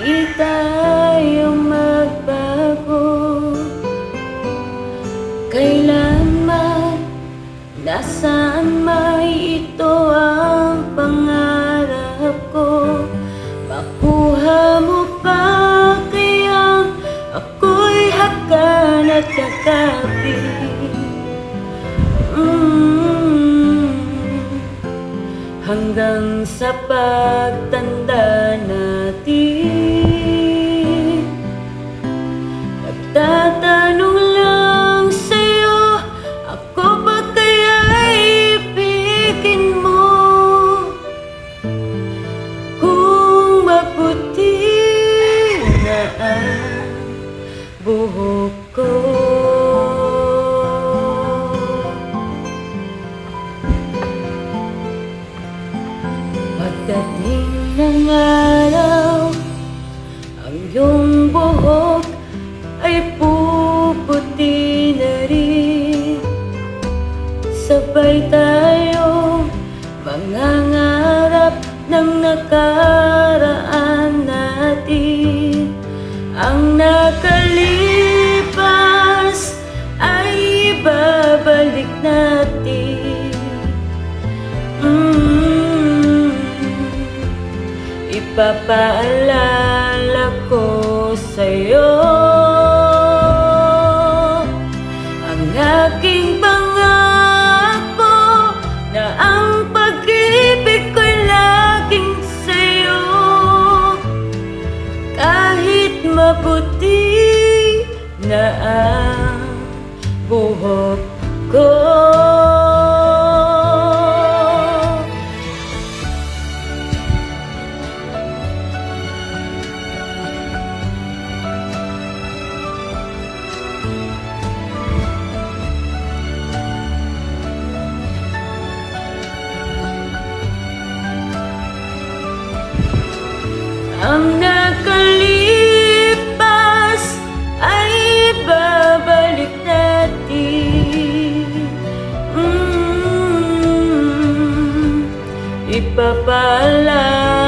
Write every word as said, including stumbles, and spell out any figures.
kita yang magbago. Kailanman, nasaan may ito ang pangarap ko. Makuha mo pa kaya ako'y hakan at kakabi. mm, Hanggang sa pagtanda natin, nagtatanong lang sa'yo, ako ba kaya ibigin mo? Kung maputi na ang buhok ko, pagdating ng araw, ang iyong buhok ay puputi na rin. Sabay tayong mangangarap ng nakaraan natin. Ang nakalipas ay ibabalik natin. mm. Ipapaalala ko sa'yo ang aking pangako, na ang pag-ibig ko'y laging sa'yo. Kahit maputi na ang buhok ko, ang nakalipas ay babalik natin. mm, Ipapala